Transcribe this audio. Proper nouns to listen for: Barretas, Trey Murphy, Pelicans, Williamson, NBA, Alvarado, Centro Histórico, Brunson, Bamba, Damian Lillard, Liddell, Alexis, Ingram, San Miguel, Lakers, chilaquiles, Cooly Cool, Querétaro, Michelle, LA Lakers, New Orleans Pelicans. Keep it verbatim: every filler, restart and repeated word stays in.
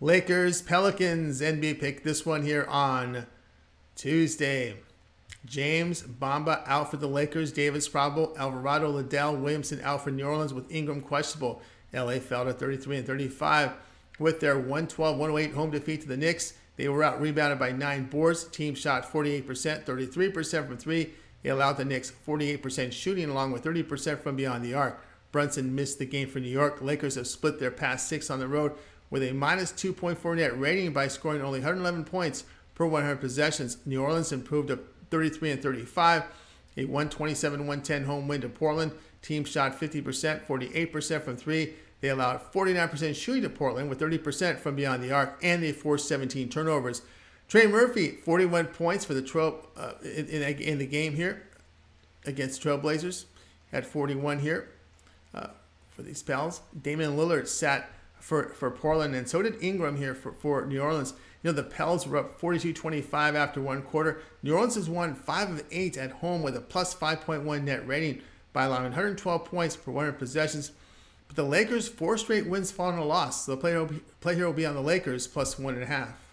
Lakers, Pelicans, N B A pick. This one here on Tuesday. James, Bamba out for the Lakers. Davis probable. Alvarado, Liddell, Williamson out for New Orleans with Ingram questionable. L A fell to thirty-three and thirty-five with their one twelve one oh eight home defeat to the Knicks. They were out rebounded by nine boards. Team shot forty-eight percent, thirty-three percent from three. They allowed the Knicks forty-eight percent shooting along with thirty percent from beyond the arc. Brunson missed the game for New York. Lakers have split their past six on the road with a minus two point four net rating by scoring only one hundred eleven points per one hundred possessions. New Orleans improved to thirty-three and thirty-five, a one twenty-seven one ten home win to Portland. Team shot fifty percent, forty-eight percent from three. They allowed forty-nine percent shooting to Portland with thirty percent from beyond the arc, and they forced seventeen turnovers. Trey Murphy, forty-one points for the trail, uh, in, in, in the game here against Trailblazers at forty-one here uh, for these pals. Damian Lillard sat for, for Portland, and so did Ingram here for, for New Orleans. You know, the Pels were up forty-two twenty-five after one quarter. New Orleans has won five of eight at home with a plus five point one net rating by allowing one hundred twelve points per one hundred possessions. But the Lakers, four straight wins following a loss. So the play, play here will be on the Lakers, plus one and a half.